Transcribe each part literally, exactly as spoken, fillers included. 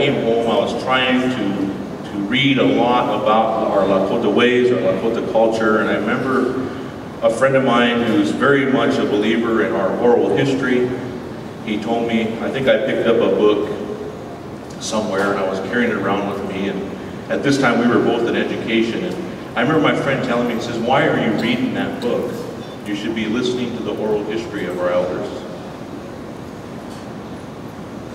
came home, I was trying to, to read a lot about our Lakota ways, our Lakota culture, and I remember a friend of mine who's very much a believer in our oral history. He told me, I think I picked up a book somewhere and I was carrying it around with me, and at this time we were both in education, and I remember my friend telling me, he says, why are you reading that book? You should be listening to the oral history of our elders.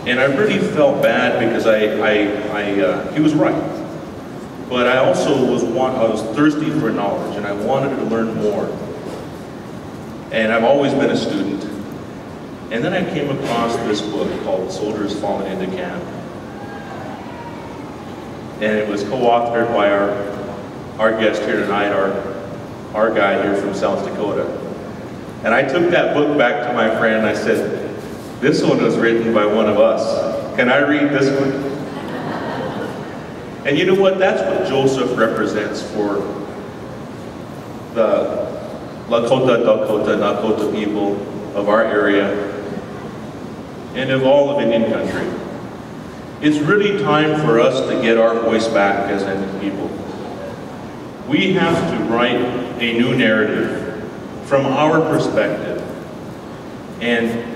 And I really felt bad because I, I, I uh, he was right. But I also was, want, I was thirsty for knowledge and I wanted to learn more. And I've always been a student. And then I came across this book called Soldiers Falling into Camp. And it was co-authored by our, our guest here tonight, our, our guy here from South Dakota. And I took that book back to my friend and I said, this one was written by one of us. Can I read this one? And you know what? That's what Joseph represents for the Lakota, Dakota, Nakota people of our area and of all of Indian country. It's really time for us to get our voice back as Indian people. We have to write a new narrative from our perspective, and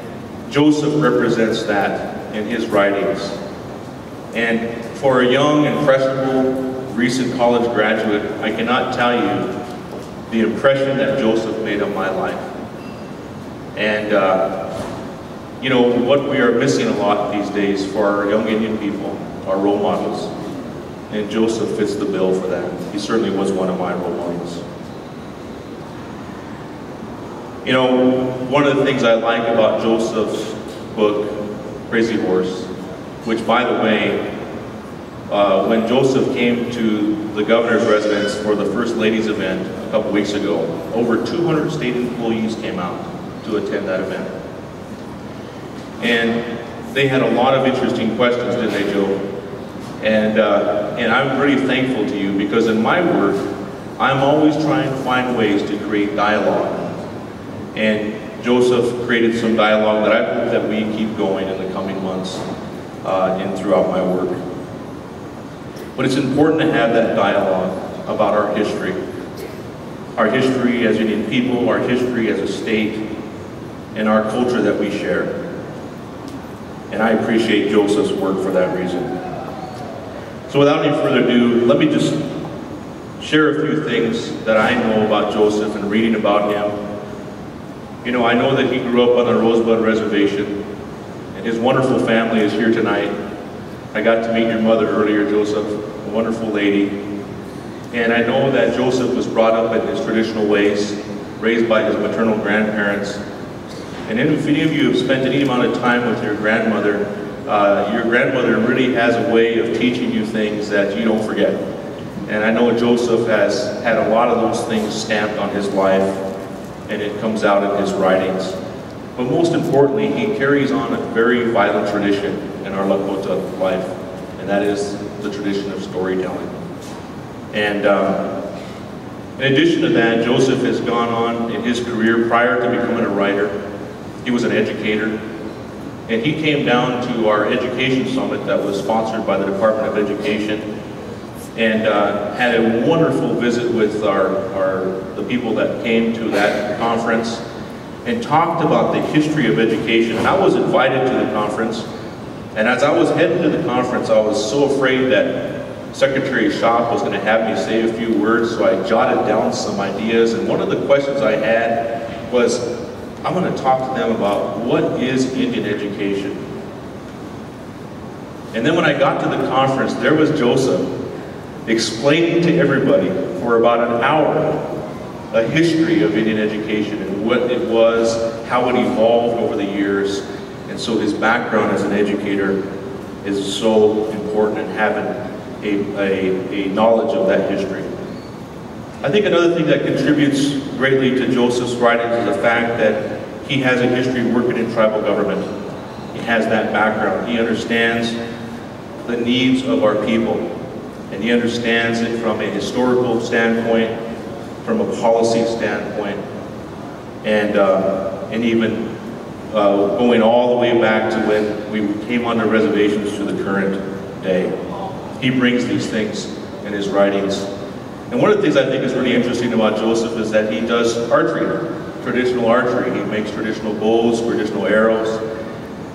Joseph represents that in his writings. And for a young, impressionable, recent college graduate, I cannot tell you the impression that Joseph made on my life. And, uh, you know, what we are missing a lot these days for our young Indian people, our role models. And Joseph fits the bill for that. He certainly was one of my role models. You know, one of the things I like about Joseph's book, Crazy Horse, which, by the way, uh, when Joseph came to the governor's residence for the First Ladies event a couple weeks ago, over two hundred state employees came out to attend that event. And they had a lot of interesting questions, didn't they, Joe? And, uh, and I'm really thankful to you because in my work, I'm always trying to find ways to create dialogue. And Joseph created some dialogue that I hope that we keep going in the coming months uh, and throughout my work. But it's important to have that dialogue about our history. Our history as Indian people, our history as a state, and our culture that we share. And I appreciate Joseph's work for that reason. So without any further ado, let me just share a few things that I know about Joseph and reading about him. You know, I know that he grew up on the Rosebud Reservation, and his wonderful family is here tonight. I got to meet your mother earlier, Joseph, a wonderful lady. And I know that Joseph was brought up in his traditional ways, raised by his maternal grandparents. And if any of you have spent any amount of time with your grandmother, uh, your grandmother really has a way of teaching you things that you don't forget. And I know Joseph has had a lot of those things stamped on his life, and it comes out in his writings. But most importantly, he carries on a very vital tradition in our Lakota life, and that is the tradition of storytelling. And um, in addition to that, Joseph has gone on in his career prior to becoming a writer. He was an educator, and he came down to our education summit that was sponsored by the Department of Education, and uh, had a wonderful visit with our, our, the people that came to that conference and talked about the history of education. And I was invited to the conference, and as I was heading to the conference, I was so afraid that Secretary Schopp was gonna have me say a few words, so I jotted down some ideas. And one of the questions I had was, I'm gonna talk to them about what is Indian education? And then when I got to the conference, there was Joseph, explaining to everybody for about an hour a history of Indian education and what it was, how it evolved over the years. And so his background as an educator is so important in having a, a, a knowledge of that history. I think another thing that contributes greatly to Joseph's writings is the fact that he has a history working in tribal government. He has that background. He understands the needs of our people. And he understands it from a historical standpoint, from a policy standpoint, and, uh, and even uh, going all the way back to when we came onto reservations to the current day. He brings these things in his writings. And one of the things I think is really interesting about Joseph is that he does archery, traditional archery. He makes traditional bows, traditional arrows.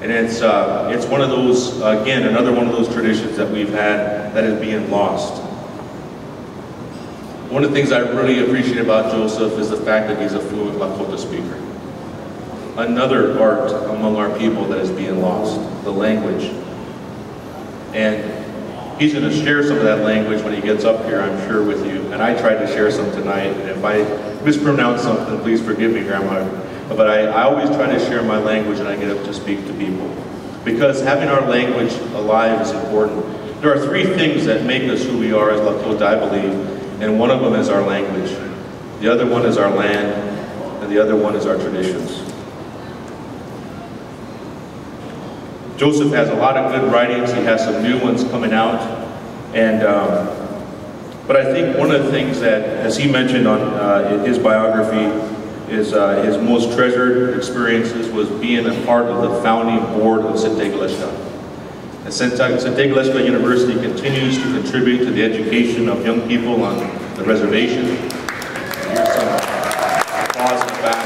And it's, uh, it's one of those, uh, again, another one of those traditions that we've had that is being lost. One of the things I really appreciate about Joseph is the fact that he's a fluent Lakota speaker. Another art among our people that is being lost, the language. And he's going to share some of that language when he gets up here, I'm sure, with you. And I tried to share some tonight, and if I mispronounce something, please forgive me, Grandma. But I, I always try to share my language when I get up to speak to people. Because having our language alive is important. There are three things that make us who we are as Lakota, I believe. And one of them is our language. The other one is our land, and the other one is our traditions. Joseph has a lot of good writings. He has some new ones coming out. And, um, but I think one of the things that, as he mentioned on uh, his biography, is uh, his most treasured experiences was being a part of the founding board of Sinte Gleska. And Sinte Gleska University continues to contribute to the education of young people on the reservation. And here's some applause in the back.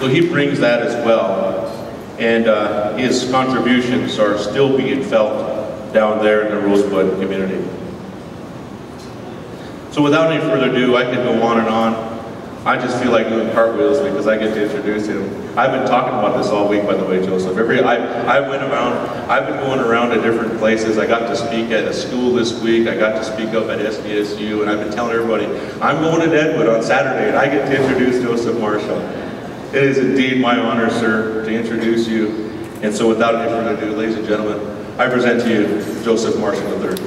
So he brings that as well. And uh, his contributions are still being felt down there in the Rosebud community. So without any further ado, I could go on and on. I just feel like doing cartwheels because I get to introduce him. I've been talking about this all week, by the way, Joseph. Every I I went around, I've been going around to different places. I got to speak at a school this week. I got to speak up at S D S U, and I've been telling everybody, I'm going to Deadwood on Saturday, and I get to introduce Joseph Marshall. It is indeed my honor, sir, to introduce you. And so without any further ado, ladies and gentlemen, I present to you Joseph Marshall the third.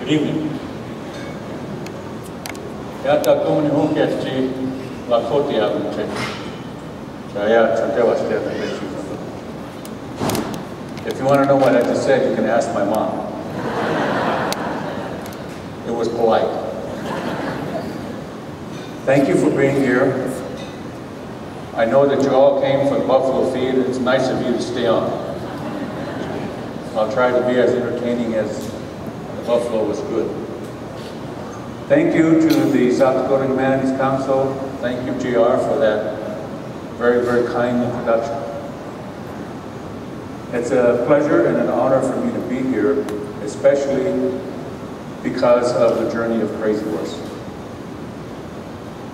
Good evening. Yata kuni hunkesti lakoti alunche. Chaya chantewas teatrechi. If you want to know what I just said, you can ask my mom. It was polite. Thank you for being here. I know that you all came from Buffalo Feed. It's nice of you to stay on. I'll try to be as entertaining as Buffalo was good. Thank you to the South Dakota Humanities Council. Thank you, G R, for that very, very kind introduction. It's a pleasure and an honor for me to be here, especially because of the journey of Crazy Horse.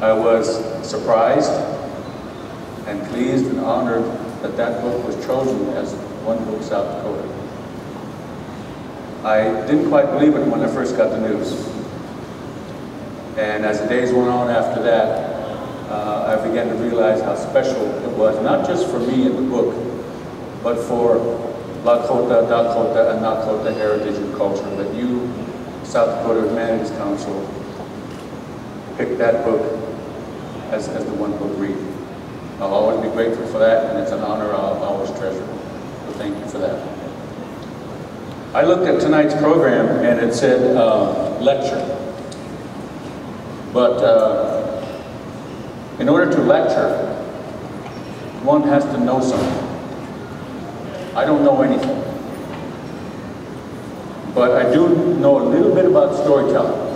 I was surprised and pleased and honored that that book was chosen as One Book South Dakota. I didn't quite believe it when I first got the news. And as the days went on after that, uh, I began to realize how special it was, not just for me in the book, but for Lakota, Dakota, and Nakota heritage and culture, that you, South Dakota Humanities Council, picked that book as, as the one book read. I'll always be grateful for that, and it's an honor I'll always treasure. So thank you for that. I looked at tonight's program and it said uh, lecture, but uh, in order to lecture, one has to know something. I don't know anything, but I do know a little bit about storytelling.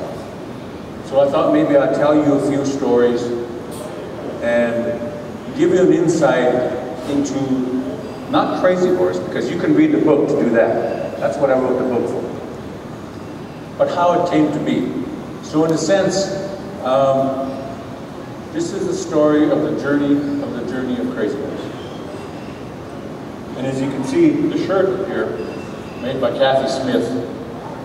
So I thought maybe I'd tell you a few stories and give you an insight into, not Crazy Horse, because you can read the book to do that. That's what I wrote the book for. But how it came to be. So in a sense, um, this is a story of the journey of the journey of Crazy Horse. And as you can see, the shirt here, made by Kathy Smith,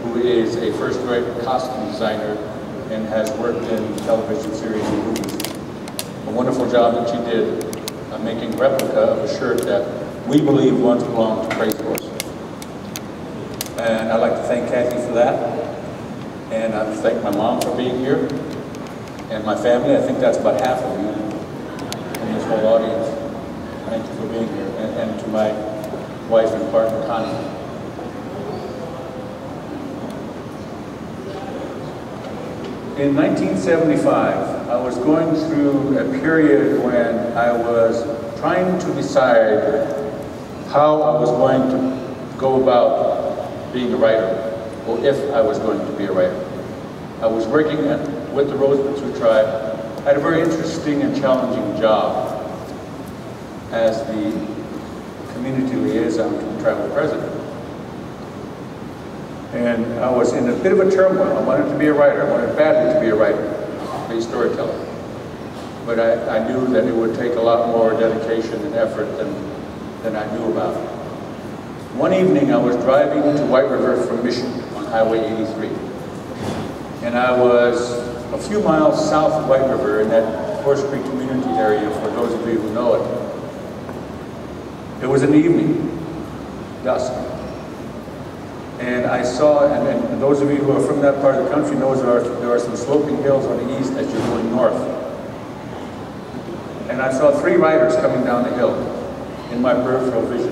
who is a first-rate costume designer and has worked in television series and movies. A wonderful job that she did uh, making replica of a shirt that we believe once belonged to Crazy Horse. And I'd like to thank Kathy for that. And I'd like to thank my mom for being here. And my family, I think that's about half of you in this whole audience. Thank you for being here. And, and to my wife and partner, Connie. In nineteen seventy-five, I was going through a period when I was trying to decide how I was going to go about being a writer, or if I was going to be a writer. I was working at, with the Rosebud Sioux tribe. I had a very interesting and challenging job as the community liaison to the tribal president. And I was in a bit of a turmoil. I wanted to be a writer. I wanted badly to be a writer, be a storyteller. But I, I knew that it would take a lot more dedication and effort than, than I knew about. One evening I was driving to White River from Mission on Highway eighty-three. And I was a few miles south of White River in that Horse Creek community area, for those of you who know it. It was an evening, dusk. And I saw, and, and those of you who are from that part of the country knows there are, there are some sloping hills on the east as you're going north. And I saw three riders coming down the hill in my peripheral vision.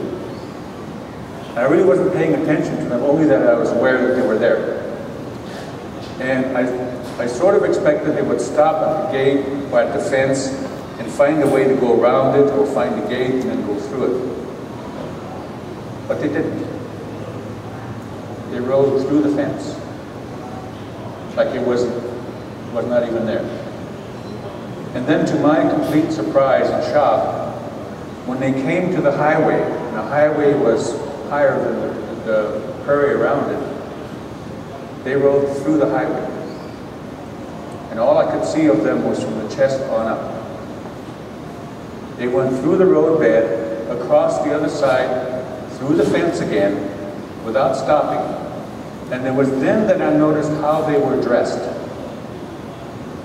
And I really wasn't paying attention to them, only that I was aware that they were there. And I, I sort of expected they would stop at the gate or at the fence and find a way to go around it or find the gate and then go through it. But they didn't. They rode through the fence, like it was, was not even there. And then to my complete surprise and shock, when they came to the highway, and the highway was higher than the, the prairie around it, they rode through the highway. And all I could see of them was from the chest on up. They went through the roadbed, across the other side, through the fence again, without stopping. And it was then that I noticed how they were dressed.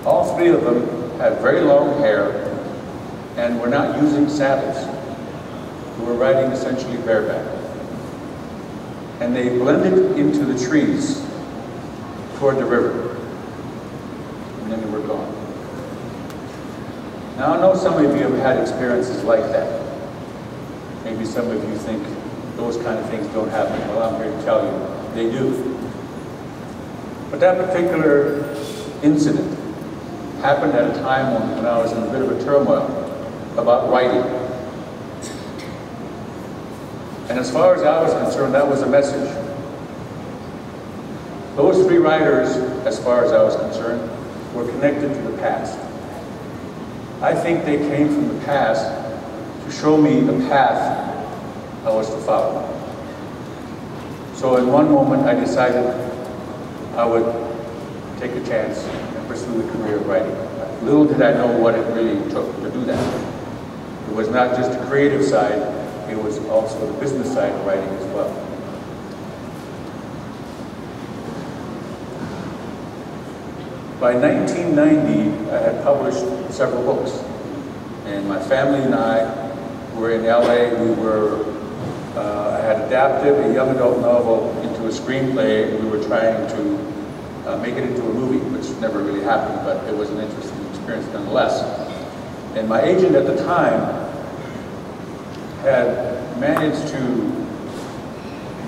All three of them had very long hair and were not using saddles. They were riding essentially bareback. And they blended into the trees toward the river. And then they were gone. Now I know some of you have had experiences like that. Maybe some of you think those kind of things don't happen. Well, I'm here to tell you, they do. But that particular incident happened at a time when, when I was in a bit of a turmoil about writing. And as far as I was concerned, that was a message. Those three writers, as far as I was concerned, were connected to the past. I think they came from the past to show me the path I was to follow. So in one moment I decided I would take a chance and pursue the career of writing. Little did I know what it really took to do that. It was not just the creative side, it was also the business side of writing as well. By nineteen ninety, I had published several books, and my family and I were in L A. We were Uh, I had adapted a young adult novel into a screenplay, and we were trying to uh, make it into a movie, which never really happened, but it was an interesting experience nonetheless. And my agent at the time had managed to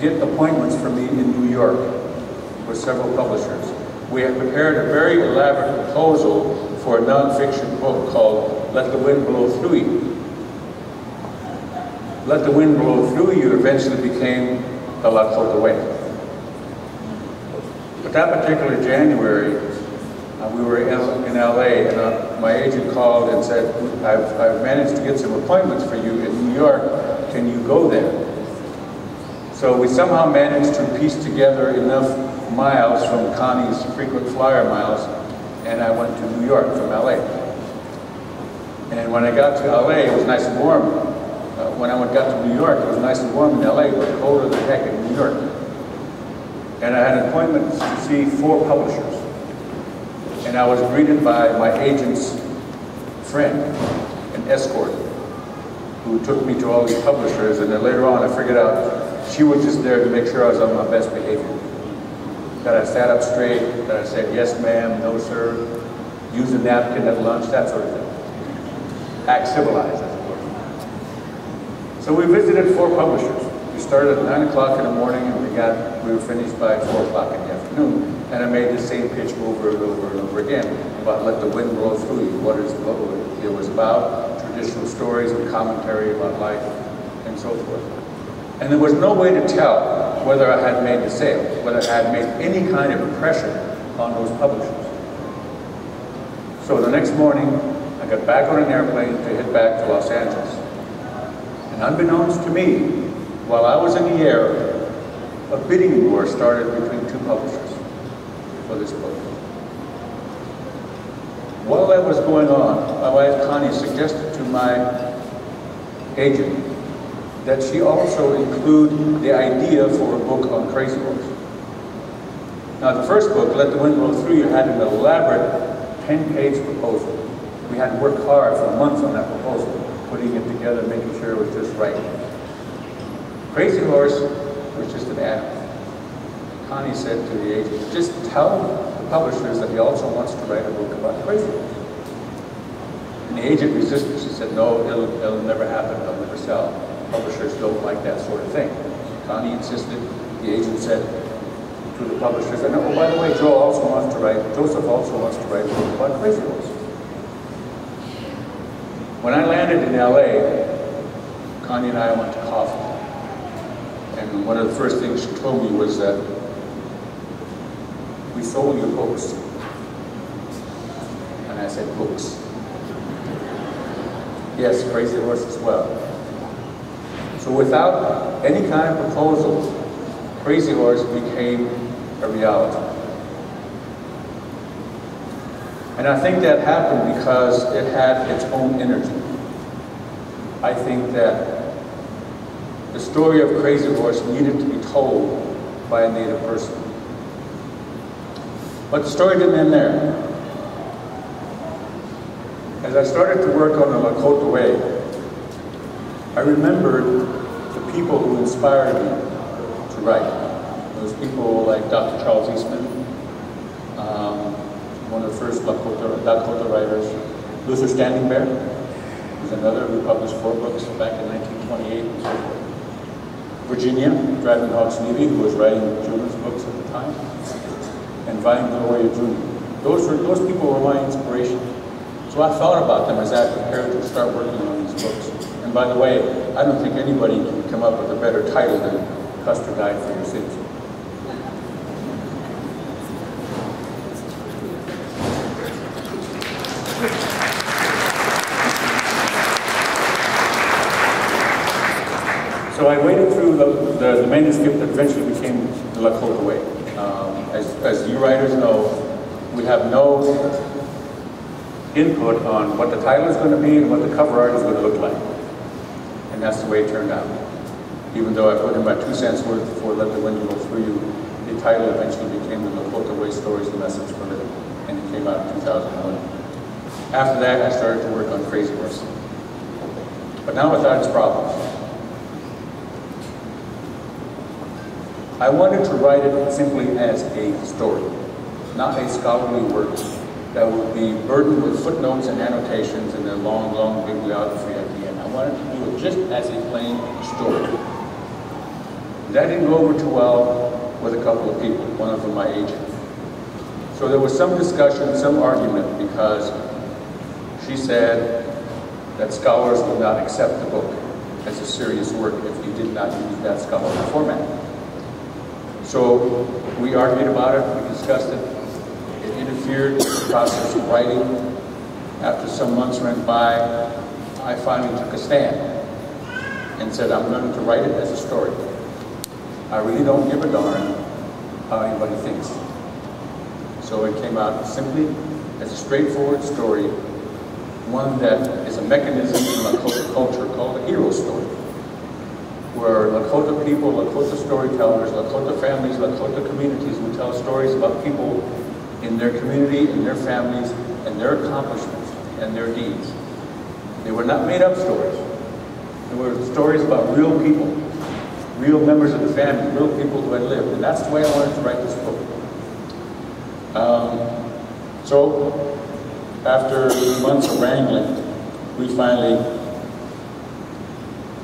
get appointments for me in New York with several publishers. We had prepared a very elaborate proposal for a nonfiction book called Let the Wind Blow Through You. Let the Wind Blow Through You eventually became The Lakota Way. But that particular January, uh, we were in L A, and uh, my agent called and said, I've, I've managed to get some appointments for you in New York. Can you go there? So we somehow managed to piece together enough miles from Connie's frequent flyer miles, and I went to New York from L A. And when I got to L A, it was nice and warm. Uh, when I went, got to New York, it was nice and warm in L A, but colder than heck in New York. And I had appointments to see four publishers. And I was greeted by my agent's friend, an escort, who took me to all these publishers. And then later on, I figured out she was just there to make sure I was on my best behavior. That I sat up straight, that I said, yes ma'am, no sir, use a napkin at lunch, that sort of thing. Act civilized. So we visited four publishers. We started at nine o'clock in the morning, and we got we were finished by four o'clock in the afternoon. noon, and I made the same pitch over and over and over again about Let the Wind Blow Through You. What is blow? It was about traditional stories and commentary about life and so forth. And there was no way to tell whether I had made the sale, whether I had made any kind of impression on those publishers. So the next morning, I got back on an airplane to head back to Los Angeles. And unbeknownst to me, while I was in the air, a bidding war started between two publishers for this book. While that was going on, my wife Connie suggested to my agent that she also include the idea for a book on Crazy Horse. Now the first book, Let the Wind Blow Through You, had an elaborate ten page proposal. We had to work hard for months on that proposal, putting it together, making sure it was just right. Crazy Horse was just an animal. Connie said to the agent, just tell the publishers that he also wants to write a book about Crazy Horse. And the agent resisted. She said, no, it'll, it'll never happen, it'll never sell. Publishers don't like that sort of thing. Connie insisted. The agent said to the publishers, and oh, by the way, Joe also wants to write, Joseph also wants to write a book about Crazy Horse. When I landed in L A, Connie and I went to coffee. And one of the first things she told me was that we sold your books. And I said, books. Yes, Crazy Horse as well. So without any kind of proposal, Crazy Horse became a reality. And I think that happened because it had its own energy. I think that the story of Crazy Horse needed to be told by a Native person. But the story didn't end there. As I started to work on the Lakota Way, I remembered the people who inspired me to write. Those people like Doctor Charles Eastman, um, one of the first Lakota, Dakota writers, Luther Standing Bear, who's another who published four books back in nineteen twenty-eight and so forth. Virginia Driving Hawk Sneve, who was writing children's books at the time, and Vine Deloria Junior Those were, those people were my inspiration. So I thought about them as I prepared to start working on these books. And by the way, I don't think anybody can come up with a better title than Custer Died for Your Sins. So I waited through the, the, the manuscript that eventually became The Lakota Way. Um, as, as you writers know, we have no input on what the title is going to be and what the cover art is going to look like. And that's the way it turned out. Even though I put in my two cents worth before Let the Wind Blow Through You, the title eventually became The Lakota Way: Stories and Lessons for Living, and it came out in two thousand one. After that, I started to work on Crazy Horse. But now without its problems. I wanted to write it simply as a story, not a scholarly work that would be burdened with footnotes and annotations and a long, long bibliography at the end. I wanted to do it just as a plain story. That didn't go over too well with a couple of people, one of them my agent. So there was some discussion, some argument, because she said that scholars would not accept the book as a serious work if you did not use that scholarly format. So we argued about it, we discussed it, it interfered with the process of writing. After some months went by, I finally took a stand and said, I'm going to write it as a story. I really don't give a darn how anybody thinks. So it came out simply as a straightforward story, one that is a mechanism in Lakota culture called a hero story, where Lakota people, Lakota storytellers, Lakota families, Lakota communities would tell stories about people in their community, in their families, and their accomplishments, and their deeds. They were not made-up stories. They were stories about real people, real members of the family, real people who had lived, and that's the way I wanted to write this book. Um, so, after months of wrangling, we finally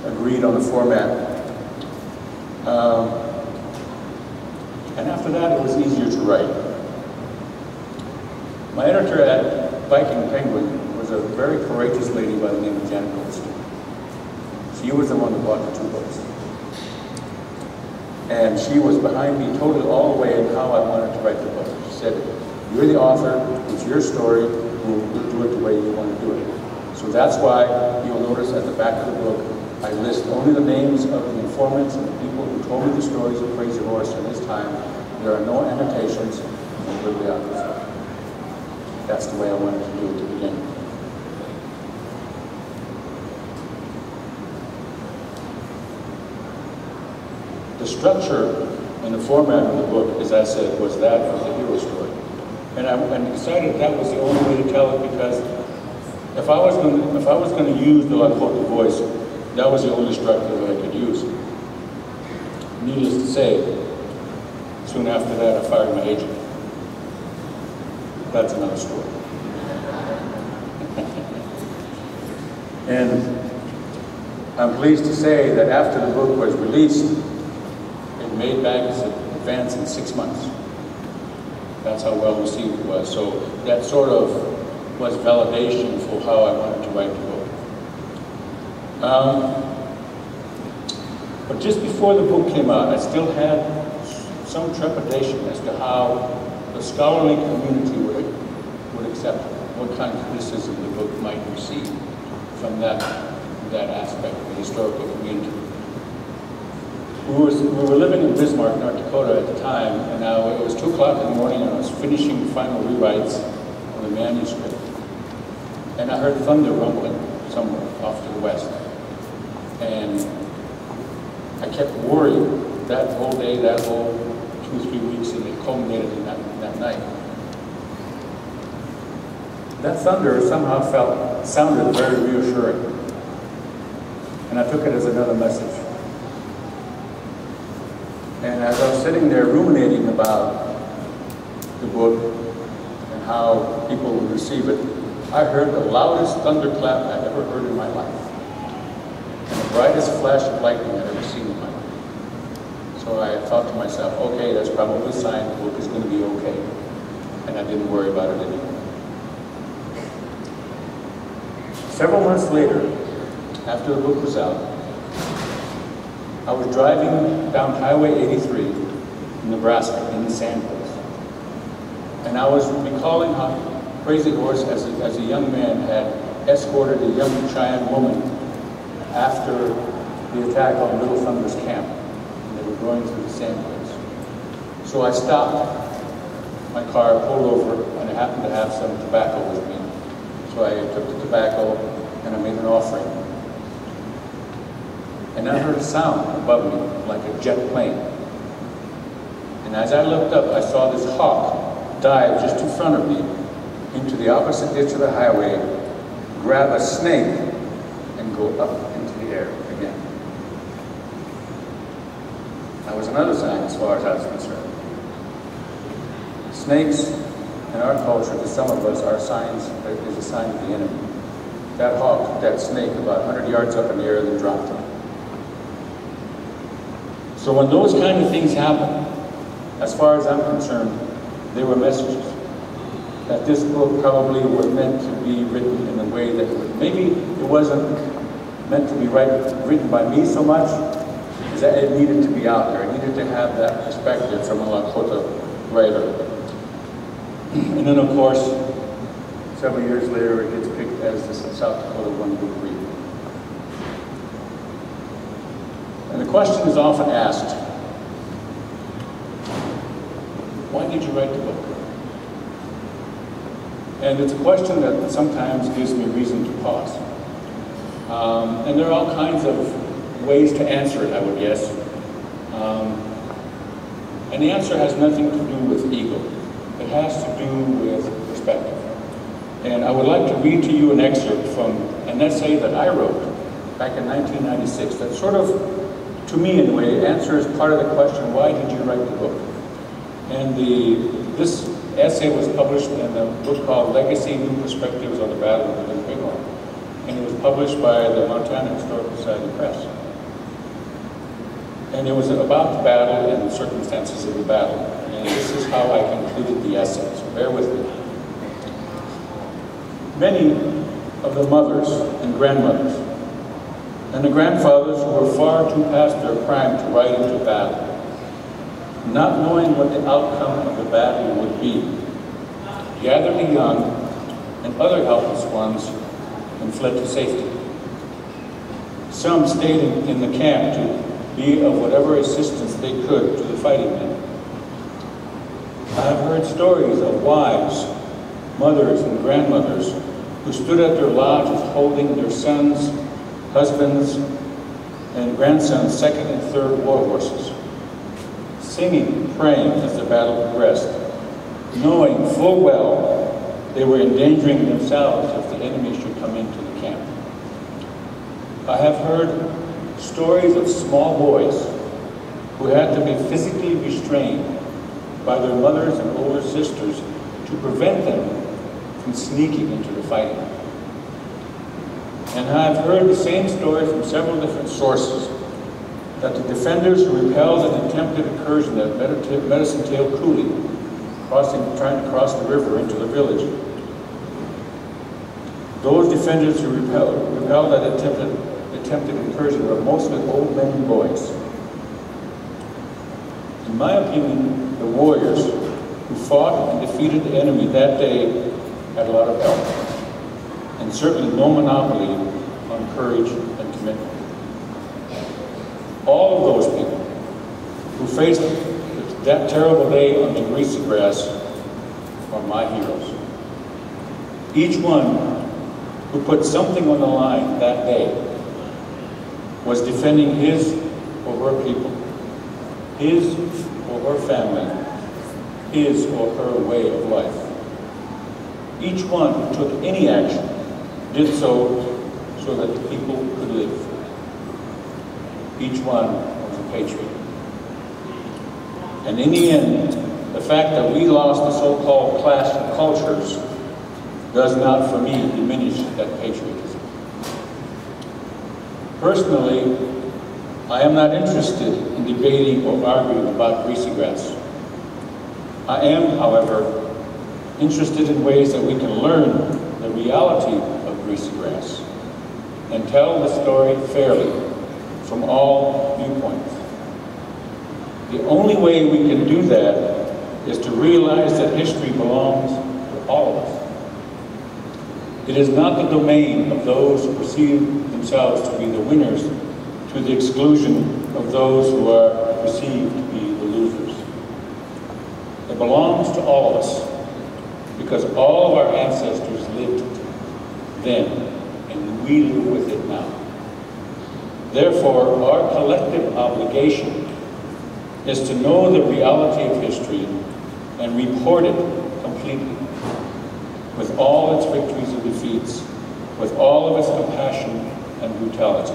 agreed on the format. Um, and after that it was easier to write. My editor at Viking Penguin was a very courageous lady by the name of Janet Goldstein. She was the one who bought the two books. And she was behind me totally all the way in how I wanted to write the book. She said, "You're the author, it's your story, we'll do it the way you want to do it." So that's why you'll notice at the back of the book, I list only the names of the informants and the people who told me the stories of Crazy Horse in this time. There are no annotations from bibliography. That's the way I wanted to do it to begin. The structure and the format of the book, as I said, was that of the hero story. And I, I decided that was the only way to tell it, because if I was going to, if I was going to use the Lakota voice, that was the only structure that I could use. Needless to say, soon after that I fired my agent. That's another story. And I'm pleased to say that after the book was released, it made back its advance in six months. That's how well received it was. So that sort of was validation for how I wanted to write the book. Um, but just before the book came out, I still had some trepidation as to how the scholarly community would, would accept it, what kind of criticism the book might receive from that, that aspect of the historical community. We were, we were living in Bismarck, North Dakota at the time, and now it was two o'clock in the morning and I was finishing final rewrites of the manuscript. And I heard thunder rumbling somewhere off to the west. And I kept worrying that whole day, that whole two, three weeks, and it culminated in that, that night. That thunder somehow felt, sounded very reassuring. And I took it as another message. And as I was sitting there ruminating about the book and how people would receive it, I heard the loudest thunderclap I'd ever heard in my life. Brightest flash of lightning I'd ever seen in my life. So I thought to myself, okay, that's probably a sign the book is going to be okay. And I didn't worry about it anymore. Several months later, after the book was out, I was driving down Highway eighty-three in Nebraska, in the sand hills. And I was recalling how Crazy Horse, as a, as a young man, had escorted a young Cheyenne woman after the attack on Little Thunder's camp. And they were going through the same place. So I stopped my car, pulled over, and I happened to have some tobacco with me. So I took the tobacco and I made an offering. And I heard a sound above me, like a jet plane. And as I looked up, I saw this hawk dive just in front of me into the opposite ditch of the highway, grab a snake, and go up into the air again. That was another sign as far as I was concerned. Snakes in our culture, to some of us, are signs, is a sign of the enemy. That hawk, that snake, about one hundred yards up in the air and then dropped him. So when those kind of things happen, as far as I'm concerned, they were messages that this book probably was meant to be written in a way that it would, maybe it wasn't meant to be write, written by me so much, is that it needed to be out there. It needed to have that perspective from a Lakota writer. And then, of course, several years later, it gets picked as the South Dakota One Book Read. And the question is often asked, why did you write the book? And it's a question that sometimes gives me reason to pause. Um, and there are all kinds of ways to answer it, I would guess. Um, and the answer has nothing to do with ego. It has to do with perspective. And I would like to read to you an excerpt from an essay that I wrote back in nineteen ninety-six that sort of, to me in a way, answers part of the question, why did you write the book? And the, this essay was published in a book called Legacy: New Perspectives on the Battle of Little Bighorn. And it was published by the Montana Historical Society Press. And it was about the battle and the circumstances of the battle. And this is how I concluded the essay, so bear with me. Many of the mothers and grandmothers and the grandfathers were far too past their prime to ride into battle, not knowing what the outcome of the battle would be, gathered the young and other helpless ones and fled to safety. Some stayed in, in the camp to be of whatever assistance they could to the fighting men. I have heard stories of wives, mothers, and grandmothers who stood at their lodges holding their sons, husbands, and grandsons' second and third war horses, singing, praying as the battle progressed, knowing full well they were endangering themselves if the enemy should come into the camp. I have heard stories of small boys who had to be physically restrained by their mothers and older sisters to prevent them from sneaking into the fighting. And I have heard the same story from several different sources, that the defenders who repelled an attempted incursion at Medicine Tail Coulee, crossing, trying to cross the river into the village, those defenders who repelled, repelled that attempted, attempted incursion were mostly old men and boys. In my opinion, the warriors who fought and defeated the enemy that day had a lot of help, and certainly no monopoly on courage and commitment. All of those people who faced that terrible day on the Greasy Grass are my heroes. Each one who put something on the line that day was defending his or her people, his or her family, his or her way of life. Each one who took any action did so so that the people could live. Each one was a patriot. And in the end, the fact that we lost the so-called clash of cultures does not, for me, diminish that patriotism. Personally, I am not interested in debating or arguing about Greasy Grass. I am, however, interested in ways that we can learn the reality of Greasy Grass and tell the story fairly from all viewpoints. The only way we can do that is to realize that history belongs to all of us. It is not the domain of those who perceive themselves to be the winners to the exclusion of those who are perceived to be the losers. It belongs to all of us, because all of our ancestors lived then, and we live with it now. Therefore, our collective obligation is to know the reality of history and report it completely, with all its victories and defeats, with all of its compassion and brutality.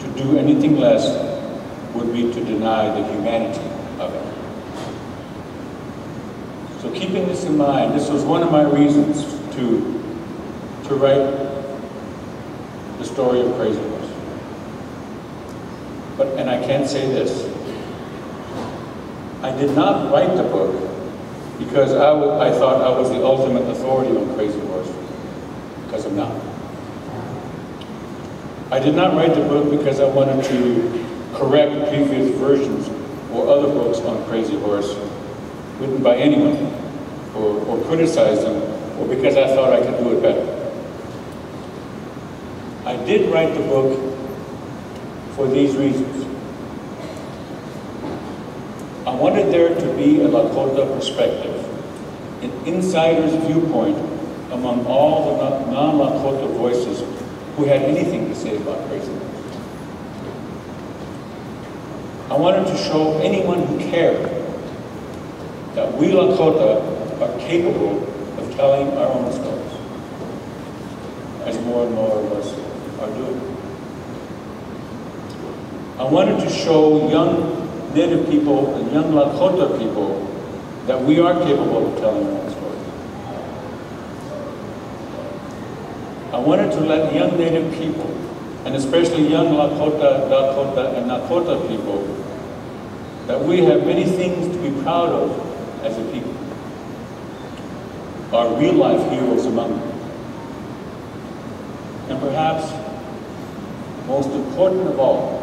To do anything less would be to deny the humanity of it. So keeping this in mind, this was one of my reasons to, to write the story of Crazy Horse. But, and I can say this, I did not write the book because I, I thought I was the ultimate authority on Crazy Horse, because I'm not. I did not write the book because I wanted to correct previous versions or other books on Crazy Horse written by anyone, or, or criticize them, or because I thought I could do it better. I did write the book for these reasons. I wanted there to be a Lakota perspective, an insider's viewpoint among all the non-Lakota voices who had anything to say about Crazy Horse. I wanted to show anyone who cared that we Lakota are capable of telling our own stories, as more and more of us are doing. I wanted to show young Native people and young Lakota people that we are capable of telling our own stories. I wanted to let young Native people and especially young Lakota, Dakota, and Nakota people, that we have many things to be proud of as a people. Our real-life heroes among them. And perhaps most important of all,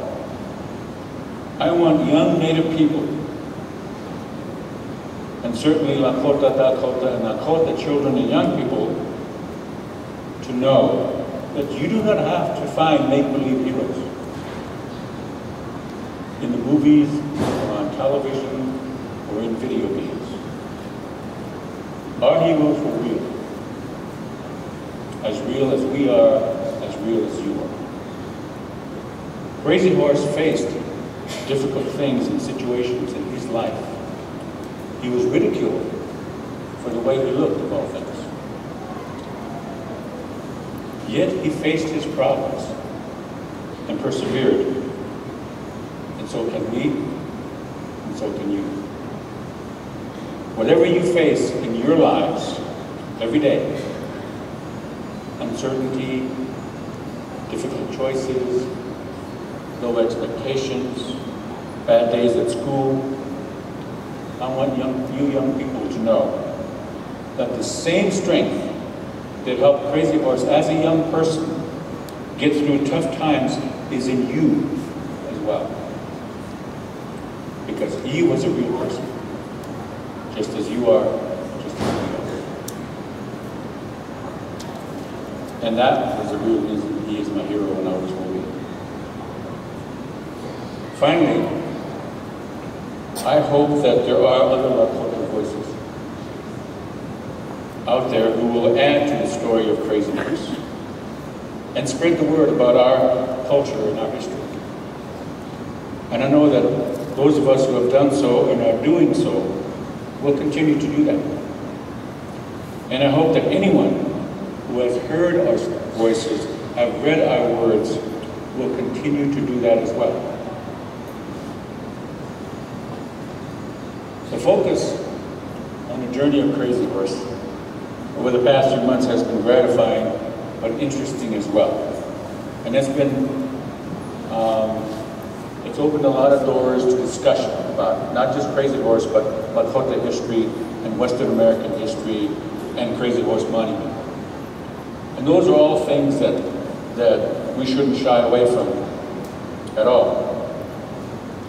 I want young Native people, and certainly Lakota, Dakota, and Nakota children and young people, to know that you do not have to find make-believe heroes in the movies, or on television, or in video games. Our heroes were real, as real as we are, as real as you are. Crazy Horse faced difficult things and situations in his life. He was ridiculed for the way he looked at all things. Yet he faced his problems and persevered. And so can we, and so can you. Whatever you face in your lives every day, uncertainty, difficult choices, low expectations, bad days at school, I want young, you young people to know that the same strength that helped Crazy Horse as a young person get through tough times is in you as well. Because he was a real person, just as you are, just as we are. And that is the real reason he is my hero and always will be. Finally, I hope that there are other Lakota voices out there who will add to the story of Crazy Horse and spread the word about our culture and our history. And I know that those of us who have done so and are doing so will continue to do that. And I hope that anyone who has heard our voices, have read our words, will continue to do that as well. The focus on the journey of Crazy Horse over the past few months has been gratifying, but interesting as well. And it's been, um, it's opened a lot of doors to discussion about not just Crazy Horse, but Lakota history and Western American history and Crazy Horse Monument. And those are all things that, that we shouldn't shy away from at all.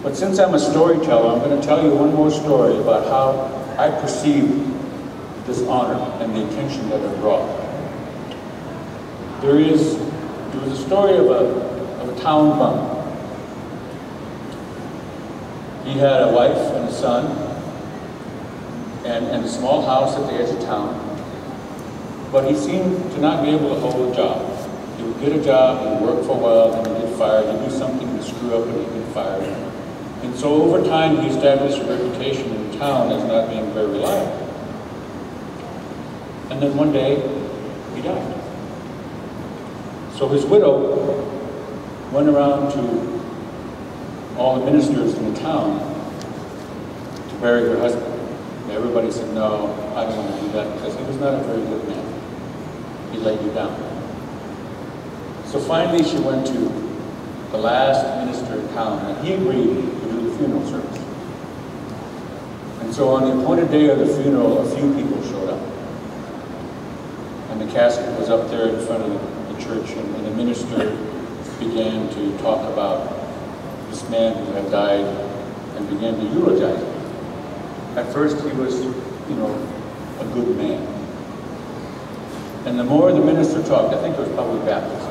But since I'm a storyteller, I'm going to tell you one more story about how I perceive this honor and the attention that it brought. There is, there was a story of a, of a town bum. He had a wife and a son and, and a small house at the edge of town. But he seemed to not be able to hold a job. He would get a job and work for a while, and he'd get fired, he'd do something to screw up and he'd get fired. And so over time, he established a reputation in town as not being very reliable. And then one day, he died. So his widow went around to all the ministers in the town to bury her husband. And everybody said, no, I don't want to do that, because he was not a very good man. He let you down. So finally, she went to the last minister in town, and he agreed to do the funeral service. And so on the appointed day of the funeral, a few people showed up. And the casket was up there in front of the church, and, and the minister began to talk about this man who had died and began to eulogize him. At first he was, you know, a good man. And the more the minister talked, I think it was probably Baptist,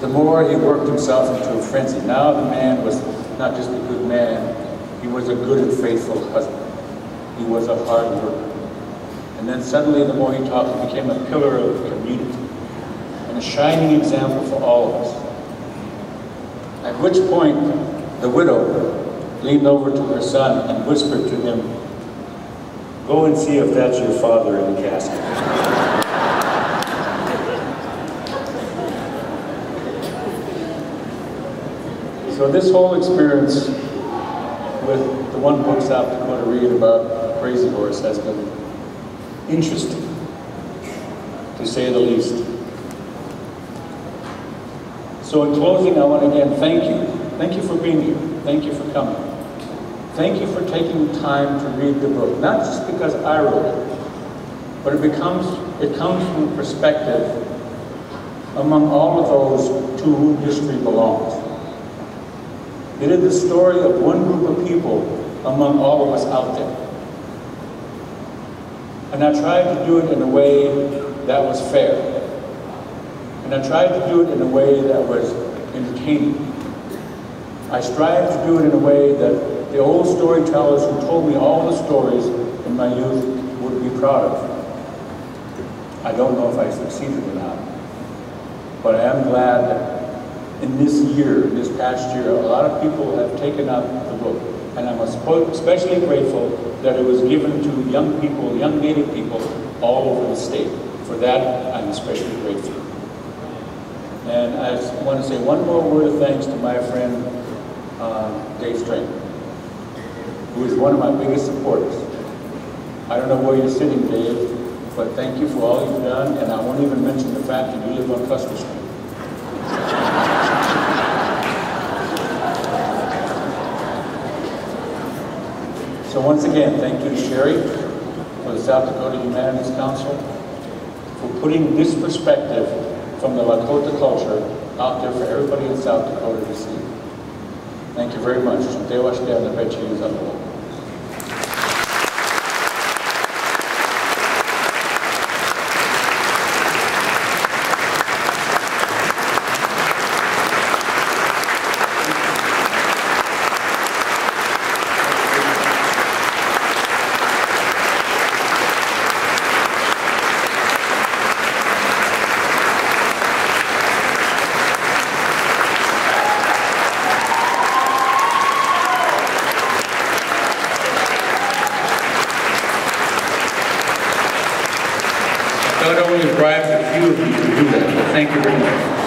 the more he worked himself into a frenzy. Now the man was not just a good man, he was a good and faithful husband. He was a hard worker. And then suddenly, the more he talked, he became a pillar of the community and a shining example for all of us. At which point, the widow leaned over to her son and whispered to him, "Go and see if that's your father in the casket." So this whole experience with the One Book South Dakota read about Crazy Horse has been interesting, to say the least. So in closing, I want to again thank you. Thank you for being here. Thank you for coming. Thank you for taking time to read the book, not just because I wrote it, but it becomes it comes from the perspective among all of those to whom history belongs. It is the story of one group of people among all of us out there. And I tried to do it in a way that was fair. And I tried to do it in a way that was entertaining. I strived to do it in a way that the old storytellers who told me all the stories in my youth would be proud of. I don't know if I succeeded or not, but I am glad that in this year, in this past year, a lot of people have taken up the book. And I'm especially grateful that it was given to young people, young Native people all over the state. For that, I'm especially grateful. And I want to say one more word of thanks to my friend, uh, Dave Strang, who is one of my biggest supporters. I don't know where you're sitting, Dave, but thank you for all you've done. And I won't even mention the fact that you live on Custer Street. So once again, thank you to Sherry, for the South Dakota Humanities Council, for putting this perspective from the Lakota culture out there for everybody in South Dakota to see. Thank you very much. Thank you very much.